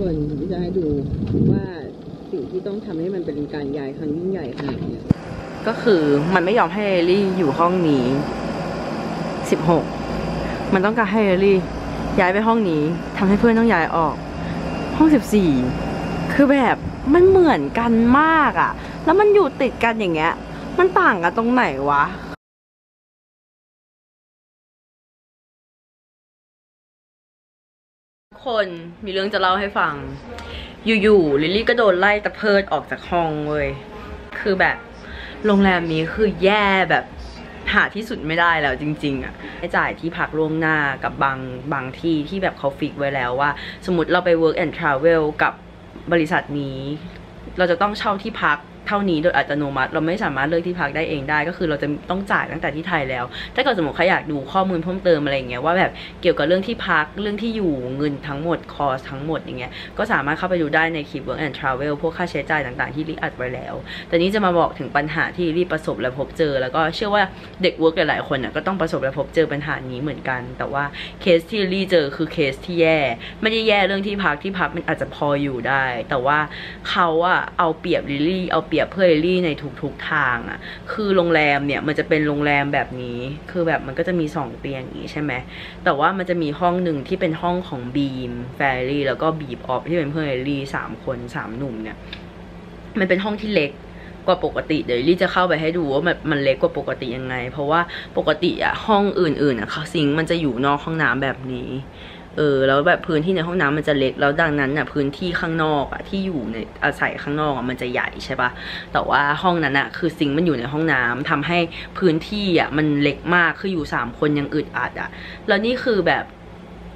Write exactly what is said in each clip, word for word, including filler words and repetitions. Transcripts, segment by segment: ส่วนย้ายดูว่าสิ่งที่ต้องทำให้มันเป็นการย้ายครั้งยิ่งใหญ่ขนาดนี้ก็คือมันไม่ยอมให้เอลลี่อยู่ห้องนี้สิบหกมันต้องการให้เอลลี่ย้ายไปห้องนี้ทำให้เพื่อนต้องย้ายออกห้องสิบสี่คือแบบมันเหมือนกันมากอ่ะแล้วมันอยู่ติดกันอย่างเงี้ยมันต่างกันตรงไหนวะคนมีเรื่องจะเล่าให้ฟังอยู่ๆลิลลี่ก็โดนไล่ตะเพิดออกจากห้องเว้ยคือแบบโรงแรมนี้คือแย่แบบหาที่สุดไม่ได้แล้วจริงๆอ่ะจ่ายที่พักล่วงหน้ากับบางบางที่ที่แบบเขาฟิกไว้แล้วว่าสมมติเราไป work and travel กับบริษัทนี้เราจะต้องเช่าที่พักเท่านี้โดยอัตโนมัติเราไม่สามารถเลือกที่พักได้เองได้ก็คือเราจะต้องจ่ายตั้งแต่ที่ไทยแล้วถ้าเกิดสมมติใครอยากดูข้อมูลเพิ่มเติมอะไรอย่างเงี้ยว่าแบบเกี่ยวกับเรื่องที่พักเรื่องที่อยู่เงินทั้งหมดคอสทั้งหมดอย่างเงี้ยก็สามารถเข้าไปดูได้ในคลิป work and travel พวกค่าใช้จ่ายต่างๆที่ลิอัดไว้แล้วแต่นี้จะมาบอกถึงปัญหาที่ลิประสบและพบเจอแล้วก็เชื่อว่าเด็ก work หลายๆคนน่ะก็ต้องประสบและพบเจอปัญหานี้เหมือนกันแต่ว่าเคสที่ลิเจอคือเคสที่แย่ไม่ได้แย่เรื่องที่พักที่พักมันอาจจะพออยู่ได้แต่ว่าเขาอะเอาเปรียบลิลี่เอาเปรียบเพื่อลิลลี่ในทุกๆทางอ่ะคือโรงแรมเนี่ยมันจะเป็นโรงแรมแบบนี้คือแบบมันก็จะมีสองเตียงอย่างนี้ใช่ไหมแต่ว่ามันจะมีห้องหนึ่งที่เป็นห้องของบีมแฟรี่แล้วก็บีบออฟที่เป็นเพื่อนลิลลี่สามคนสามหนุ่มเนี่ยมันเป็นห้องที่เล็กกว่าปกติเดี๋ยวลิลลี่จะเข้าไปให้ดูว่ามันมันเล็กกว่าปกติยังไงเพราะว่าปกติอ่ะห้องอื่นๆอ่ะเขาซิงมันจะอยู่นอกห้องน้ำแบบนี้เออแล้วแบบพื้นที่ในห้องน้ำมันจะเล็กแล้วดังนั้นน่ะพื้นที่ข้างนอกอ่ะที่อยู่ในอาศัยข้างนอกอ่ะมันจะใหญ่ใช่ปะแต่ว่าห้องนั้นน่ะคือซิงค์มันอยู่ในห้องน้ำทำให้พื้นที่อ่ะมันเล็กมากคืออยู่สามคนยังอึดอัดอ่ะแล้วนี่คือแบบ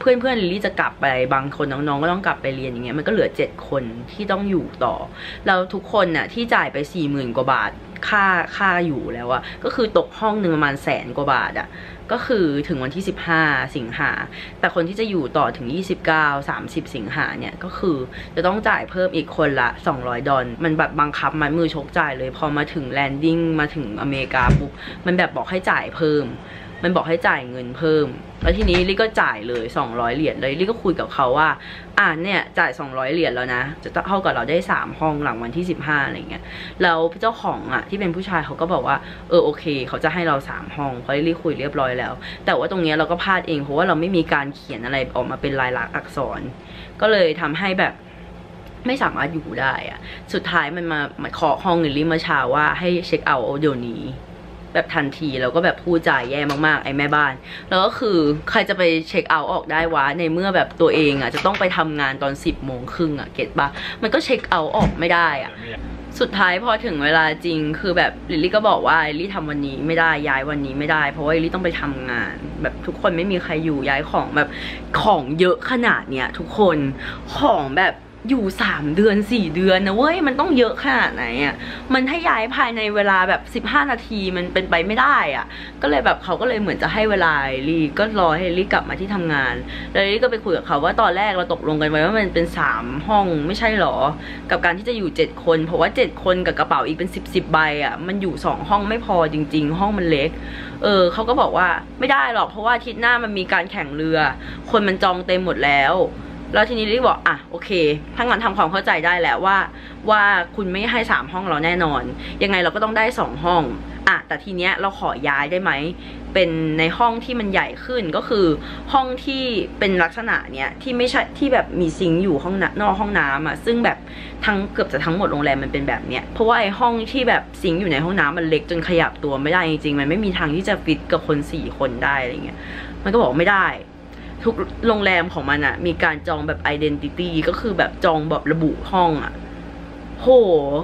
เพื่อนเพื่อนลิลลี่จะกลับไปบางคนน้องๆก็ต้องกลับไปเรียนอย่างเงี้ยมันก็เหลือเจ็ดคนที่ต้องอยู่ต่อแล้วทุกคนน่ะที่จ่ายไปสี่หมื่นกว่าบาทค่าค่าอยู่แล้วอ่ะก็คือตกห้องหนึ่งประมาณแสนกว่าบาทอ่ะก็คือถึงวันที่สิบห้าสิงหาแต่คนที่จะอยู่ต่อถึงยี่สิบเก้า สามสิบสิงหาเนี่ยก็คือจะต้องจ่ายเพิ่มอีกคนละสองร้อยดอลมันแบบบังคับมัดมือชกจ่ายเลยพอมาถึงแลนดิ้งมาถึงอเมริกาปุ๊บมันแบบบอกให้จ่ายเพิ่มมันบอกให้จ่ายเงินเพิ่มแล้วทีนี้ลิก็จ่ายเลยสองร้อยเหรียญเลยลิก็คุยกับเขาว่าอ่าเนี่ยจ่ายสองร้อยเหรียญแล้วนะจะเท่ากับเราได้สามห้องหลังวันที่สิบห้าอะไรเงี้ยแล้วเจ้าของอ่ะที่เป็นผู้ชายเขาก็บอกว่าเออโอเคเขาจะให้เราสามห้องเพราะลิคุยเรียบร้อยแล้วแต่ว่าตรงเนี้ยเราก็พลาดเองเพราะว่าเราไม่มีการเขียนอะไรออกมาเป็นลายลักษณ์อักษรก็เลยทำให้แบบไม่สามารถอยู่ได้อ่ะสุดท้ายมันมาขอห้องลิมาชาว่าให้เช็คเอาท์เดี๋ยวนี้แบบทันทีแล้วก็แบบพูดจ่ายแย่มากๆไอ้แม่บ้านแล้วก็คือใครจะไปเช็คเอาท์ออกได้วะในเมื่อแบบตัวเองอ่ะจะต้องไปทำงานตอนสิบโมงครึ่งอ่ะเก็ตปะมันก็เช็คเอาท์ออกไม่ได้อ่ะสุดท้ายพอถึงเวลาจริงคือแบบลิลลี่ก็บอกว่าลิลลี่ทำวันนี้ไม่ได้ย้ายวันนี้ไม่ได้เพราะว่าลิลลี่ต้องไปทำงานแบบทุกคนไม่มีใครอยู่ย้ายของแบบของเยอะขนาดเนี้ยทุกคนของแบบอยู่สามเดือนสี่เดือนนะเว้ยมันต้องเยอะขนาดไหนอ่ะมันถ้าย้ายภายในเวลาแบบสิบห้านาทีมันเป็นไปไม่ได้อ่ะก็เลยแบบเขาก็เลยเหมือนจะให้เวลาลี่ก็รอให้ลี่กลับมาที่ทำงานแล้วลี่ก็ไปคุยกับเขาว่าตอนแรกเราตกลงกันไว้ว่ามันเป็นสามห้องไม่ใช่หรอกับการที่จะอยู่เจ็ดคนเพราะว่าเจ็ดคนกับกระเป๋าอีกเป็นสิบ สิบใบอ่ะมันอยู่สองห้องไม่พอจริงๆห้องมันเล็กเออเขาก็บอกว่าไม่ได้หรอกเพราะว่าอาทิตย์หน้ามันมีการแข่งเรือคนมันจองเต็มหมดแล้วแล้วทีนี้ลิลลี่บอกอ่ะโอเคทั้งนั้นทำความเข้าใจได้แล้วว่าว่าคุณไม่ให้สามห้องเราแน่นอนยังไงเราก็ต้องได้สองห้องอ่ะแต่ทีเนี้ยเราขอย้ายได้ไหมเป็นในห้องที่มันใหญ่ขึ้นก็คือห้องที่เป็นลักษณะเนี้ยที่ไม่ใช่ที่แบบมีซิงค์อยู่ห้องนอกห้องน้ำอ่ะซึ่งแบบทั้งเกือบจะทั้งหมดโรงแรมมันเป็นแบบเนี้ยเพราะว่าไอ้ห้องที่แบบซิงค์อยู่ในห้องน้ำมันเล็กจนขยับตัวไม่ได้จริงๆมันไม่มีทางที่จะฟิตกับคนสี่คนได้อะไรเงี้ยมันก็บอกไม่ได้ทุกโรงแรมของมันอะมีการจองแบบ identity ก็คือแบบจองแบบระบุห้องอะโห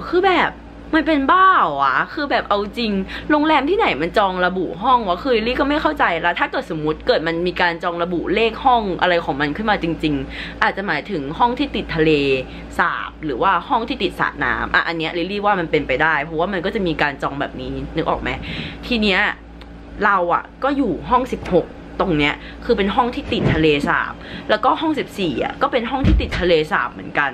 คือแบบมันเป็นบ้าอ่ะคือแบบเอาจริงโรงแรมที่ไหนมันจองระบุห้องวะคือลี่ก็ไม่เข้าใจละถ้าเกิดสมมติเกิดมันมีการจองระบุเลขห้องอะไรของมันขึ้นมาจริงๆอาจจะหมายถึงห้องที่ติดทะเลสาบหรือว่าห้องที่ติดสระน้ำอ่ะอันเนี้ยลี่ว่ามันเป็นไปได้เพราะว่ามันก็จะมีการจองแบบนี้นึกออกไหมทีเนี้ยเราอะก็อยู่ห้องสิบหกตรงเนี้ยคือเป็นห้องที่ติดทะเลสาบแล้วก็ห้องสิบสี่อ่ะก็เป็นห้องที่ติดทะเลสาบเหมือนกัน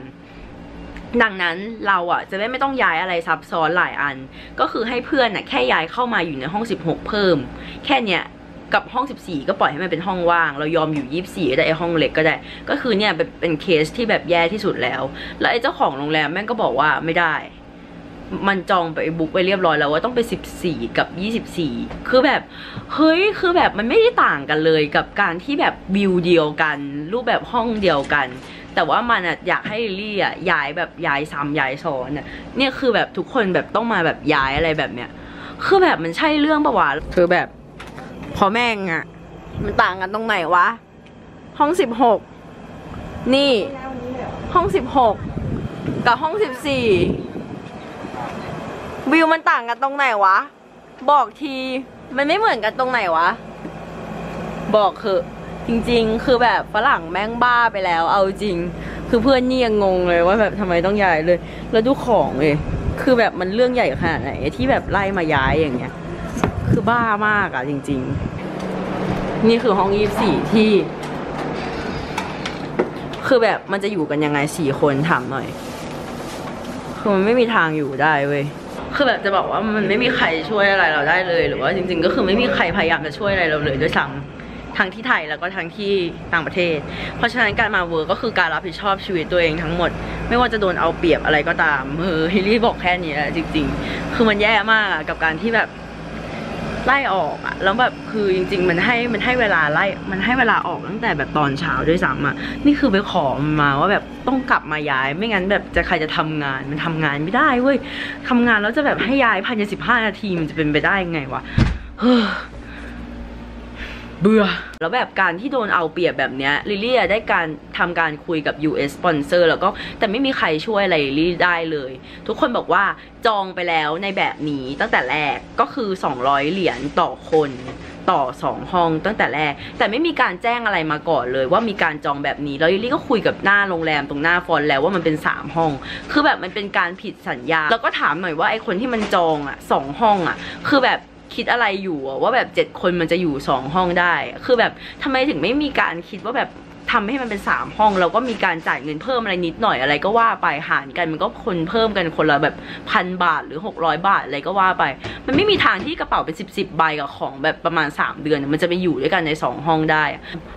ดังนั้นเราอ่ะจะได้ไม่ต้องย้ายอะไรซับซ้อนหลายอันก็คือให้เพื่อนน่ะแค่ย้ายเข้ามาอยู่ในห้องสิบหกเพิ่มแค่เนี้ย กับห้องสิบสี่ก็ปล่อยให้มันเป็นห้องว่างเรายอมอยู่ยี่สิบสี่แต่ไอห้องเล็กก็ได้ก็คือเนี่ยเป็นเคสที่แบบแย่ที่สุดแล้วแล้วไอเจ้าของโรงแรมแม่งก็บอกว่าไม่ได้มันจองไปบุ๊กไปเรียบร้อยแล้วว่าต้องไปสิบสี่กับยี่สิบสี่คือแบบเฮ้ยคือแบบมันไม่ได้ต่างกันเลยกับการที่แบบวิวเดียวกันรูปแบบห้องเดียวกันแต่ว่ามันอ่ะอยากให้ลิลลี่อ่ะย้ายแบบย้ายซ้ำย้ายซ้อนอ่ะเนี่ยคือแบบทุกคนแบบต้องมาแบบย้ายอะไรแบบเนี้ยคือแบบมันใช่เรื่องปะวะคือแบบพอแม่งอ่ะมันต่างกันตรงไหนวะห้องสิบหกนี่ห้องสิบหกกับห้องสิบสี่วิวมันต่างกันตรงไหนวะบอกทีมันไม่เหมือนกันตรงไหนวะบอกเถอะจริงๆคือแบบฝรั่งแม่งบ้าไปแล้วเอาจริงคือเพื่อนนี่ยังงงเลยว่าแบบทำไมต้องย้ายเลยแล้วดูของเลยคือแบบมันเรื่องใหญ่ขนาดไหนที่แบบไล่มาย้ายอย่างเงี้ยคือบ้ามากอะจริงๆนี่คือห้องยี่สิบสี่ที่คือแบบมันจะอยู่กันยังไงสี่คนถามหน่อยคือมันไม่มีทางอยู่ได้เว้ยคือแบบจะบอกว่ามันไม่มีใครช่วยอะไรเราได้เลยหรือว่าจริงๆก็คือไม่มีใครพยายามจะช่วยอะไรเราเลยด้วยซ้ำทั้งที่ไทยแล้วก็ทั้งที่ต่างประเทศเพราะฉะนั้นการมาเวิร์กก็คือการรับผิดชอบชีวิตตัวเองทั้งหมดไม่ว่าจะโดนเอาเปรียบอะไรก็ตามเออฮิลลี่บอกแค่นี้แหละจริงๆคือมันแย่มากกับการที่แบบไล่ออกอะแล้วแบบคือจริงๆมันให้มันให้เวลาไล่มันให้เวลาออกตั้งแต่แบบตอนเช้าด้วยซ้ำอะนี่คือไปขอมาว่าแบบต้องกลับมาย้ายไม่งั้นแบบจะใครจะทำงานมันทำงานไม่ได้เว้ยทำงานแล้วจะแบบให้ย้ายภายในสิบห้านาทีมันจะเป็นไปได้ไงวะเบื่อแล้วแบบการที่โดนเอาเปรียบแบบเนี้ยลิลลี่ได้การทำการคุยกับ ยู เอส sponsor แล้วก็แต่ไม่มีใครช่วยอะไรลิลลี่ได้เลยทุกคนบอกว่าจองไปแล้วในแบบนี้ตั้งแต่แรกก็คือสองร้อยเหรียญต่อคนต่อสองห้องตั้งแต่แรกแต่ไม่มีการแจ้งอะไรมาก่อนเลยว่ามีการจองแบบนี้แล้วลิลลี่ก็คุยกับหน้าโรงแรมตรงหน้าฟอนต์แล้วว่ามันเป็นสามห้องคือแบบมันเป็นการผิดสัญญาแล้วก็ถามหน่อยว่าไอ้คนที่มันจองอ่ะสองห้องอ่ะคือแบบคิดอะไรอยู่ว่าแบบเจ็ดคนมันจะอยู่สองห้องได้คือแบบทำไมถึงไม่มีการคิดว่าแบบทำให้มันเป็นสามห้องเราก็มีการจ่ายเงินเพิ่มอะไรนิดหน่อยอะไรก็ว่าไปหารกันมันก็คนเพิ่มกันคนละแบบพันบาทหรือหกร้อยบาทอะไรก็ว่าไปมันไม่มีทางที่กระเป๋าเป็นสิบสิบใบกับของแบบประมาณสามเดือนมันจะไปอยู่ด้วยกันในสองห้องได้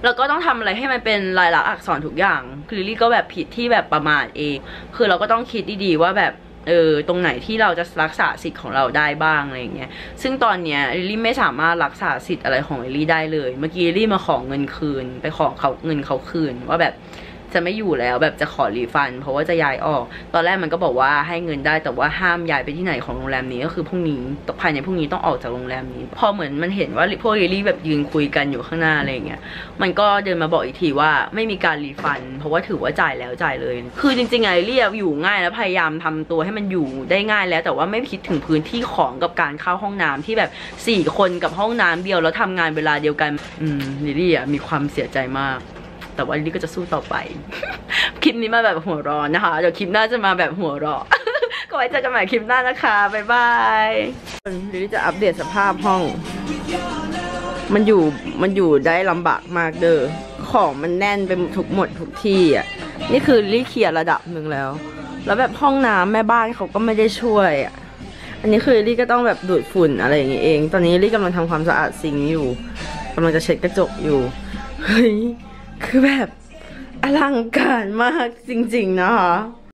แล้วก็ต้องทำอะไรให้มันเป็นลายลักษณ์อักษรทุกอย่างลิลลี่ก็แบบผิดที่แบบประมาทเองคือเราก็ต้องคิดดีๆว่าแบบเออตรงไหนที่เราจะรักษาสิทธิ์ของเราได้บ้างอะไรอย่างเงี้ยซึ่งตอนเนี้ยลิลลี่ไม่สามารถรักษาสิทธิ์อะไรของลิลลี่ได้เลยเมื่อกี้ลิลลี่มาขอเงินคืนไปขอเขาเงินเขาคืนว่าแบบจะไม่อยู่แล้วแบบจะขอรีฟันเพราะว่าจะย้ายออกตอนแรกมันก็บอกว่าให้เงินได้แต่ว่าห้ามย้ายไปที่ไหนของโรงแรมนี้ก็คือพรุ่งนี้ภายในพรุ่งนี้ต้องออกจากโรงแรมนี้พอเหมือนมันเห็นว่าพวกลิลลี่แบบยืนคุยกันอยู่ข้างหน้าอะไรอย่างเงี้ยมันก็เดินมาบอกอีกทีว่าไม่มีการรีฟันเพราะว่าถือว่าจ่ายแล้วจ่ายเลยคือจริงๆไงลิลลี่อยู่ง่ายแล้วพยายามทำตัวให้มันอยู่ได้ง่ายแล้วแต่ว่าไม่คิดถึงพื้นที่ของกับการเข้าห้องน้ำที่แบบสี่คนกับห้องน้ำเดียวแล้วทำงานเวลาเดียวกันอืมลิลลี่มีความเสียใจมากแต่ว่าลิลลี่ก็จะสู้ต่อไป คลิปนี้มาแบบหัวร้อนนะคะเดี๋ยวคลิปหน้าจะมาแบบหัวร้อน ก็ไว้เจอกันใหม่คลิปหน้านะคะบ๊ายบายลิลลี่จะอัปเดตสภาพห้องมันอยู่มันอยู่ได้ลำบากมากเด้อของมันแน่นไปทุกหมดทุกที่อ่ะนี่คือลิลลี่เคลียร์ระดับหนึ่งแล้วแล้วแบบห้องน้ำแม่บ้านเขาก็ไม่ได้ช่วยอ่ะอันนี้คือลิลลี่ก็ต้องแบบดูดฝุ่นอะไรอย่างเงี้ยเองตอนนี้ลิลลี่กำลังทำความสะอาดซิงค์อยู่กำลังจะเช็ดกระจกอยู่เฮ้ยคือแบบอลังการมากจริงๆนะคะ